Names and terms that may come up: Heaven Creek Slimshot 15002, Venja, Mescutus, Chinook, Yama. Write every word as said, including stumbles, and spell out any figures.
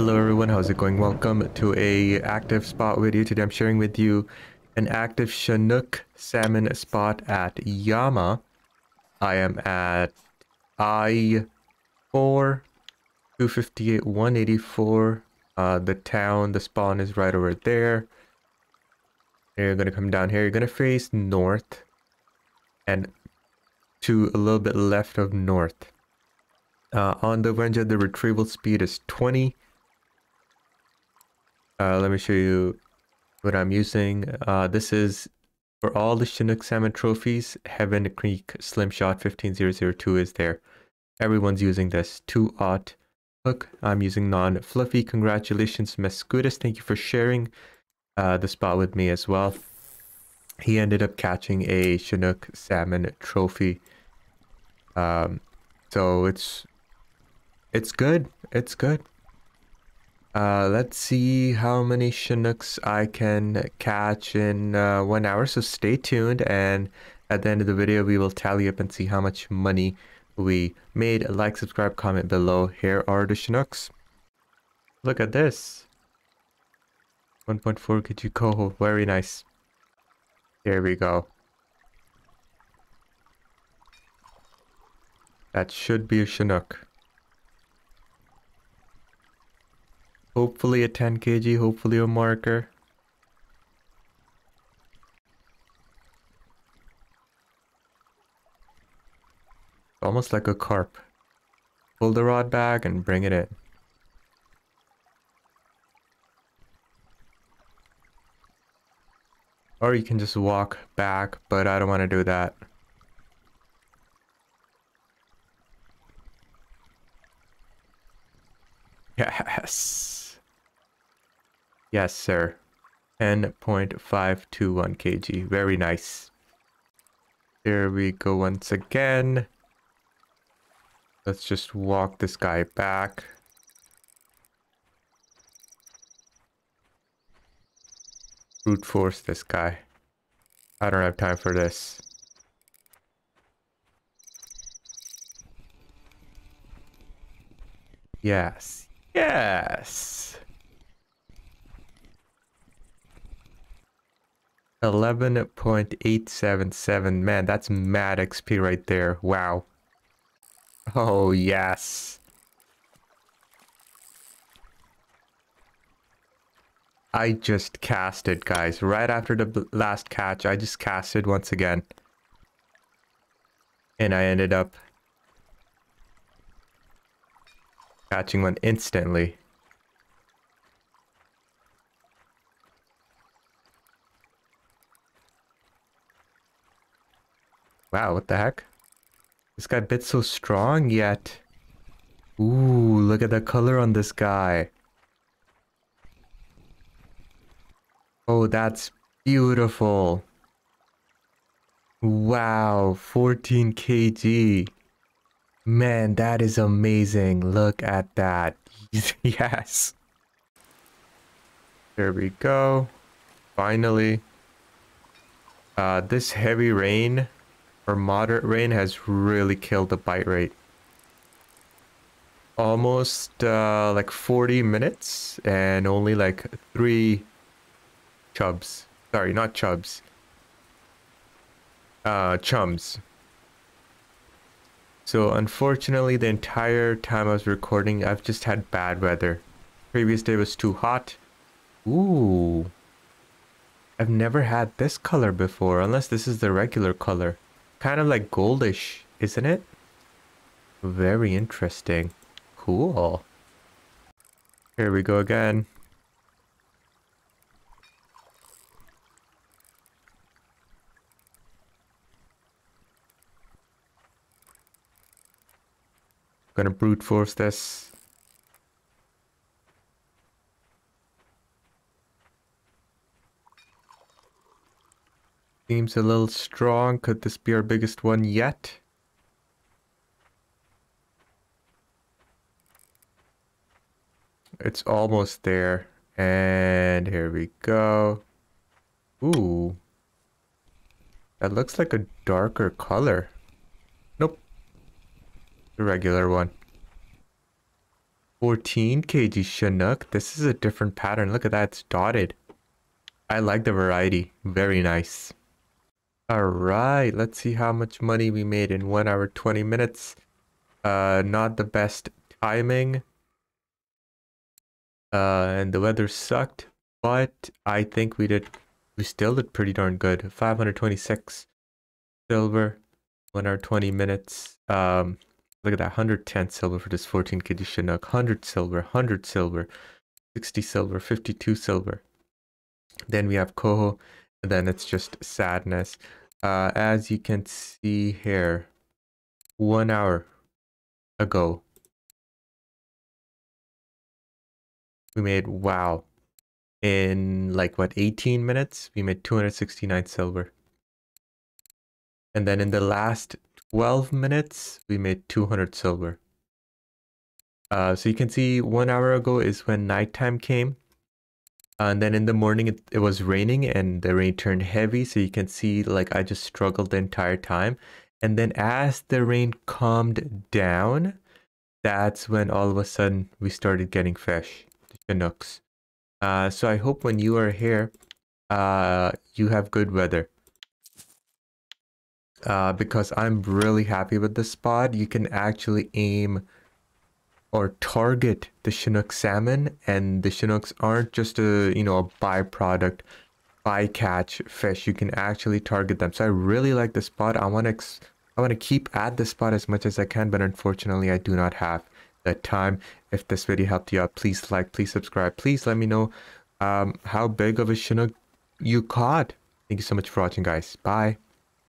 Hello everyone, how's it going? Welcome to a active spot video. Today I'm sharing with you an active Chinook salmon spot at Yama. I am at I four, two fifty-eight, one eighty-four. Uh, the town, the spawn is right over there. And you're going to come down here. You're going to face north and to a little bit left of north. Uh, on the Venja, the retrieval speed is twenty. Uh, let me show you what I'm using. Uh, this is for all the Chinook salmon trophies. Heaven Creek Slimshot one five zero zero two is there. Everyone's using this. two aught hook. I'm using non-fluffy. Congratulations, Mescutus. Thank you for sharing uh, the spot with me as well. He ended up catching a Chinook salmon trophy. Um, so it's it's good. It's good. Uh, let's see how many Chinooks I can catch in uh, one hour. So stay tuned, and at the end of the video, we will tally up and see how much money we made. Like, subscribe, comment below. Here are the Chinooks. Look at this. one point four kilogram coho. Very nice. Here we go. That should be a Chinook. Hopefully a ten kilogram, hopefully a marker. Almost like a carp. Pull the rod back and bring it in. Or you can just walk back, but I don't want to do that. Yes. Yes, sir. ten point five two one kilogram. Very nice. There we go once again. Let's just walk this guy back. Brute force this guy. I don't have time for this. Yes. Yes! eleven point eight seven seven. Man, that's mad X P right there. Wow. Oh, yes. I just casted, guys. Right after the last catch, I just casted once again. And I ended up catching one instantly. Wow, what the heck? This guy bit so strong yet. Ooh, look at the color on this guy. Oh, that's beautiful. Wow, fourteen kilogram. Man, that is amazing. Look at that. Yes. There we go. Finally. Uh, this heavy rain... or moderate rain has really killed the bite rate. Almost uh, like forty minutes and only like three chubs. Sorry, not chubs. Uh, chums. So unfortunately, the entire time I was recording, I've just had bad weather. Previous day was too hot. Ooh. I've never had this color before, unless this is the regular color. Kind of like goldish, isn't it? Very interesting. Cool. Here we go again. Gonna brute force this. Seems a little strong. Could this be our biggest one yet? It's almost there. And here we go. Ooh. That looks like a darker color. Nope. The regular one. fourteen kilogram Chinook. This is a different pattern. Look at that. It's dotted. I like the variety. Very nice. All right. Let's see how much money we made in one hour, twenty minutes. Uh, not the best timing. Uh, and the weather sucked. But I think we did... We still did pretty darn good. five hundred twenty-six silver. one hour, twenty minutes. Um... Look at that, one hundred ten silver for this fourteen kilogram Chinook, one hundred silver, one hundred silver, sixty silver, fifty-two silver. Then we have Coho, and then it's just sadness. Uh, as you can see here, one hour ago, we made, wow, in like, what, eighteen minutes, we made two hundred sixty-nine silver. And then in the last twelve minutes, we made two hundred silver. Uh, so you can see one hour ago is when nighttime came. Uh, and then in the morning, it, it was raining and the rain turned heavy. So you can see, like, I just struggled the entire time. And then as the rain calmed down, that's when all of a sudden we started getting fish, the Chinooks. Uh, so I hope when you are here, uh, you have good weather. Uh, because I'm really happy with this spot. You can actually aim or target the Chinook salmon, and the Chinooks aren't just a, you know, a byproduct, bycatch fish. You can actually target them. So I really like this spot. I want to ex I want to keep at this spot as much as I can, but unfortunately I do not have the time. If this video helped you out, please like, please subscribe, please let me know um, how big of a Chinook you caught. Thank you so much for watching, guys. Bye.